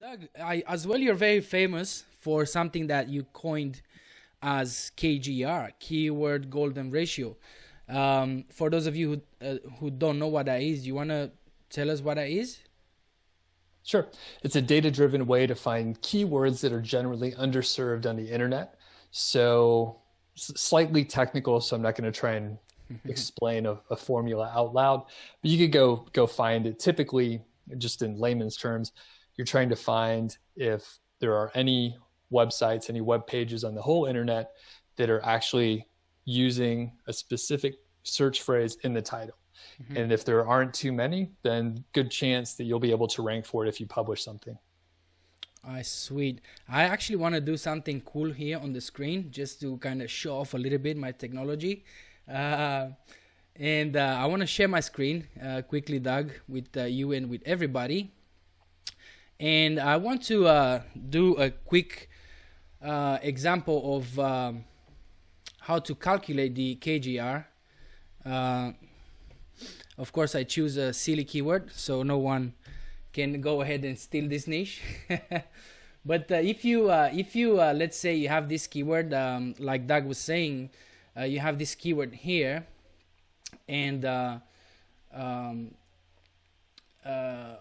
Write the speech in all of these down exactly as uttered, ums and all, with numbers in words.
Doug, I, as well, you're very famous for something that you coined as K G R, Keyword Golden Ratio. Um, for those of you who, uh, who don't know what that is, you want to tell us what that is? Sure. It's a data-driven way to find keywords that are generally underserved on the internet. So slightly technical, so I'm not going to try and explain a, a formula out loud, but you could go, go find it. Typically, just in layman's terms, you're trying to find if there are any websites, any web pages on the whole internet that are actually using a specific search phrase in the title. Mm-hmm. And if there aren't too many, then good chance that you'll be able to rank for it if you publish something. Ah, sweet. I actually want to do something cool here on the screen just to kind of show off a little bit my technology. Uh, and uh, I want to share my screen uh, quickly, Doug, with uh, you and with everybody. And I want to uh, do a quick uh, example of um, how to calculate the K G R. Uh, of course, I choose a silly keyword, so no one can go ahead and steal this niche. But uh, if you, uh, if you uh, let's say you have this keyword, um, like Doug was saying, uh, you have this keyword here, and uh, um, uh,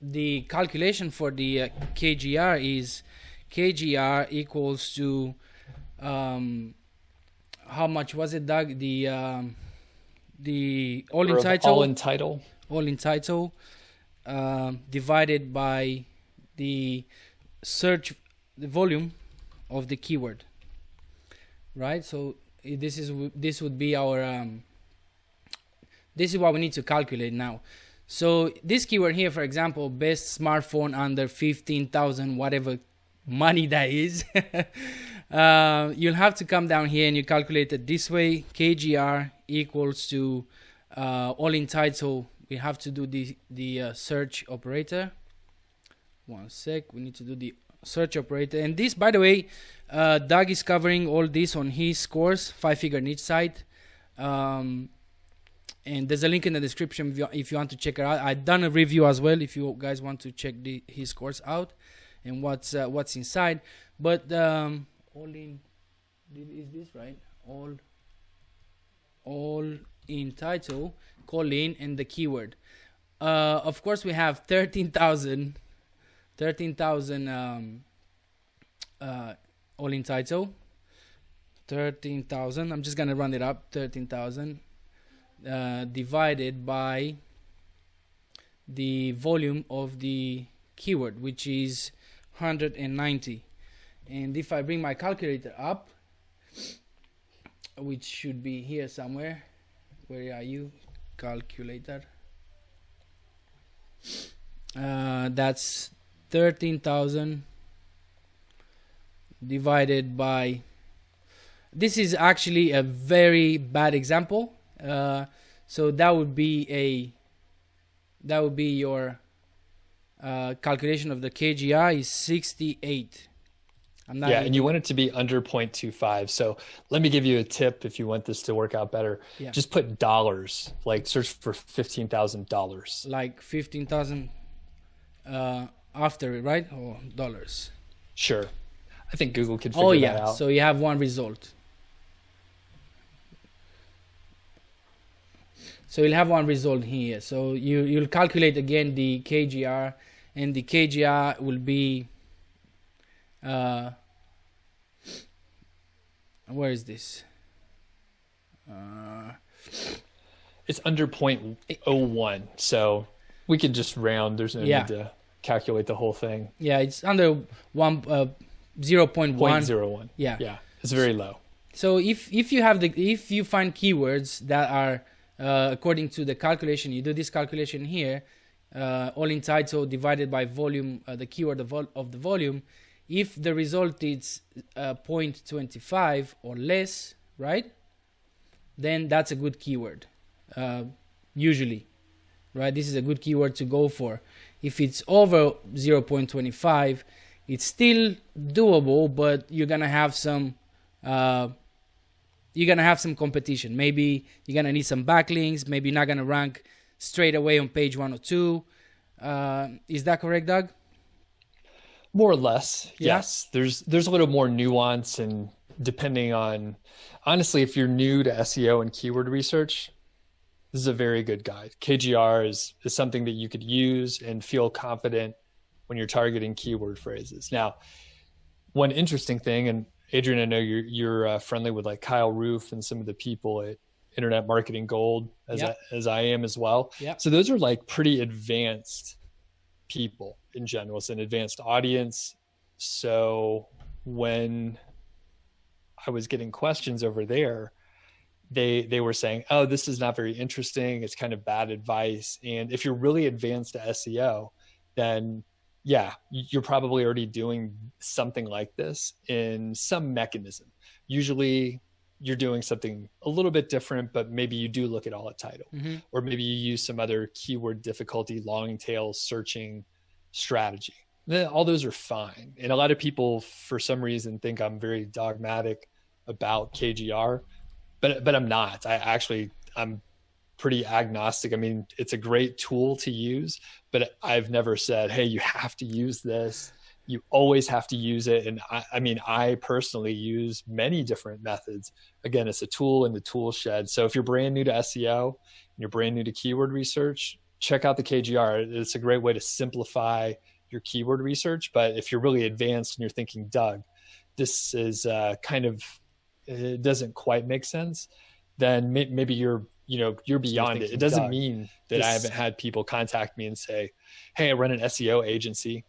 the calculation for the uh, K G R is K G R equals to um, how much was it, Doug? The um, the all in title, all in title, all in title, uh, divided by the search, the volume of the keyword. Right. So this is this would be our um, this is what we need to calculate now. So this keyword here, for example, best smartphone under fifteen thousand, whatever money that is, uh, you'll have to come down here and you calculate it this way. K G R equals to uh, all in title. We have to do the, the uh, search operator. One sec, we need to do the search operator. And this, by the way, uh, Doug is covering all this on his course, Five-Figure Niche Site. Um, And there's a link in the description if you, if you want to check it out. I've done a review as well if you guys want to check the, his course out and what's uh, what's inside. But um, all in, is this right? All, all in title, call in, and the keyword. Uh, of course, we have thirteen thousand, thirteen thousand um, uh, all in title, thirteen thousand. I'm just gonna run it up, thirteen thousand. Uh, divided by the volume of the keyword, which is one hundred ninety. And if I bring my calculator up, which should be here somewhere, where are you, calculator? Uh, that's thirteen thousand divided by, this is actually a very bad example. Uh, so that would be a, that would be your uh, calculation of the K G R is sixty-eight. I'm not yeah, and you want it to be under zero point two five. So let me give you a tip if you want this to work out better. Yeah. Just put dollars, like search for fifteen thousand dollars. Like fifteen thousand uh, after it, right? Or dollars. Sure. I think Google could figure oh, yeah. that out. So you have one result. So you'll have one result here. So you, you'll calculate again the K G R, and the K G R will be, uh, where is this? Uh, it's under zero point zero one. So we can just round. There's no yeah. need to calculate the whole thing. Yeah, it's under one, uh, zero point one. zero point zero one. Yeah. Yeah, it's very low. So if, if you have the, if you find keywords that are, Uh, according to the calculation, you do this calculation here, uh, all in title divided by volume, uh, the keyword of, vol of the volume. If the result is uh, zero point two five or less, right, then that's a good keyword, uh, usually, right? This is a good keyword to go for. If it's over zero point two five, it's still doable, but you're going to have some... Uh, you're going to have some competition. Maybe you're going to need some backlinks. Maybe you're not going to rank straight away on page one or two. Uh, is that correct, Doug? More or less, yes. Yeah. There's there's a little more nuance, and depending on, honestly, if you're new to S E O and keyword research, this is a very good guide. K G R is, is something that you could use and feel confident when you're targeting keyword phrases. Now, one interesting thing, and Adrian, I know you're, you're uh, friendly with like Kyle Roof and some of the people at Internet Marketing Gold, as, yep. I, as I am as well. Yep. So those are like pretty advanced people in general. It's an advanced audience. So when I was getting questions over there, they they were saying, oh, this is not very interesting. It's kind of bad advice. And if you're really advanced to S E O, then yeah, you're probably already doing something like this in some mechanism. Usually you're doing something a little bit different, but maybe you do look at all at title, mm-hmm. or maybe you use some other keyword difficulty, long tail searching strategy. All those are fine. And a lot of people, for some reason, think I'm very dogmatic about K G R, but but I'm not. I actually, I'm pretty agnostic. I mean, it's a great tool to use, but I've never said, hey, you have to use this. You always have to use it. And I, I mean, I personally use many different methods. Again, it's a tool in the tool shed. So if you're brand new to S E O and you're brand new to keyword research, check out the K G R. It's a great way to simplify your keyword research. But if you're really advanced and you're thinking, Doug, this is uh, kind of, it doesn't quite make sense, then may maybe you're, you know, you're beyond thinking, it. It doesn't Doug, mean that this... I haven't had people contact me and say, hey, I run an S E O agency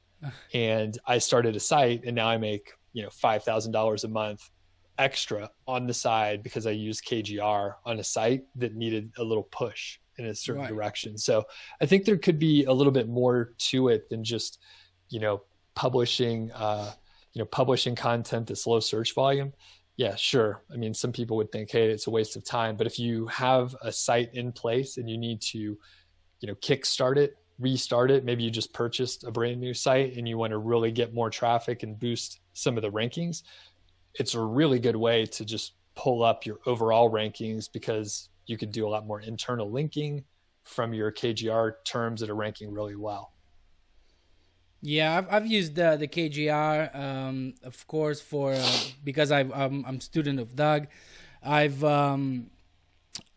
and I started a site and now I make, you know, five thousand dollars a month extra on the side because I use K G R on a site that needed a little push in a certain right. direction. So I think there could be a little bit more to it than just, you know, publishing, uh, you know, publishing content that's low search volume. Yeah, sure. I mean, some people would think, hey, it's a waste of time, but if you have a site in place and you need to, you know, kickstart it, restart it, maybe you just purchased a brand new site and you want to really get more traffic and boost some of the rankings, it's a really good way to just pull up your overall rankings because you could do a lot more internal linking from your K G R terms that are ranking really well. Yeah, I've, I've used uh, the K G R, um, of course, for uh, because I've, I'm I'm student of Doug. I've um,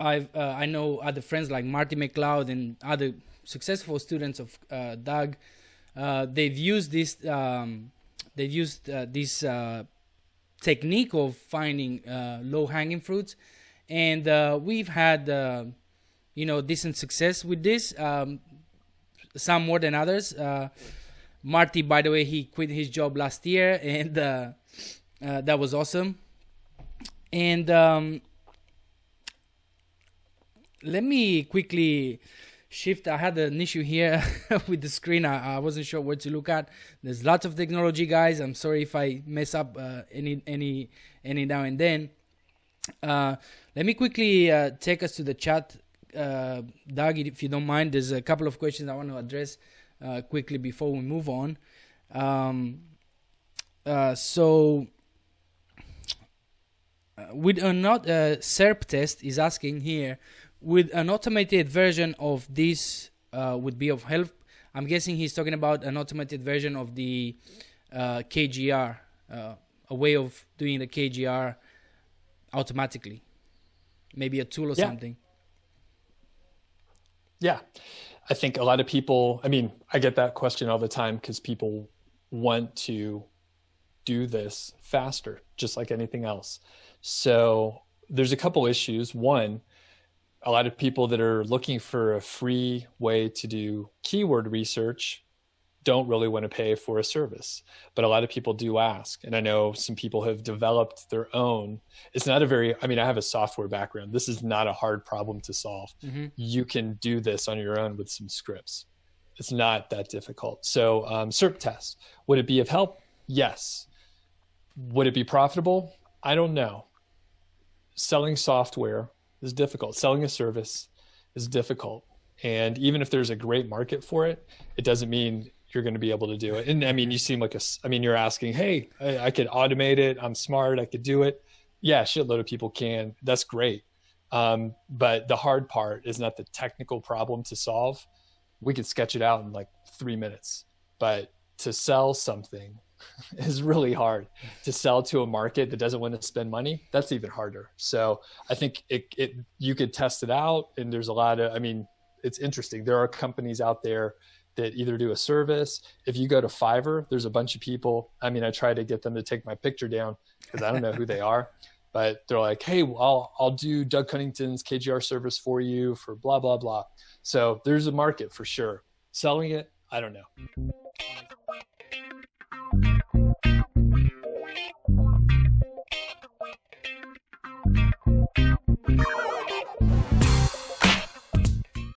I've uh, I know other friends like Marty McLeod and other successful students of uh, Doug. Uh, they've used this um, they've used uh, this uh, technique of finding uh, low hanging fruits. And uh, we've had, uh, you know, decent success with this, um, some more than others. Uh, Marty, by the way, he quit his job last year, and uh, uh, that was awesome. And um, let me quickly shift. I had an issue here with the screen. I, I wasn't sure where to look at. There's lots of technology, guys. I'm sorry if I mess up uh, any any any now and then. Uh, let me quickly uh, take us to the chat, uh, Doug, if you don't mind. There's a couple of questions I want to address uh, quickly before we move on. Um, uh, so, uh, with or not, uh, S E R P test is asking here, would an automated version of this uh, would be of help? I'm guessing he's talking about an automated version of the uh, K G R, uh, a way of doing the K G R automatically, maybe a tool or yeah. something. Yeah, I think a lot of people, I mean, I get that question all the time because people want to do this faster, just like anything else. So there's a couple issues. One, a lot of people that are looking for a free way to do keyword research don't really want to pay for a service, but a lot of people do ask. And I know some people have developed their own. It's not a very, I mean, I have a software background. This is not a hard problem to solve. Mm-hmm. You can do this on your own with some scripts. It's not that difficult. So um, S E R P test, would it be of help? Yes. Would it be profitable? I don't know. Selling software is difficult. Selling a service is difficult. And even if there's a great market for it, it doesn't mean you're going to be able to do it. And I mean, you seem like a, I mean, you're asking, hey, I, I could automate it. I'm smart. I could do it. Yeah. Shitload of people can. That's great. Um, but the hard part is not the technical problem to solve. We could sketch it out in like three minutes, but to sell something is really hard. To sell to a market that doesn't want to spend money, that's even harder. So I think it, it you could test it out, and there's a lot of, I mean, it's interesting. There are companies out there that either do a service. If you go to Fiverr, there's a bunch of people. I mean, I try to get them to take my picture down because I don't know who they are, but they're like, hey, well, I'll, I'll do Doug Cunnington's K G R service for you for blah, blah, blah. So there's a market for sure. Selling it, I don't know.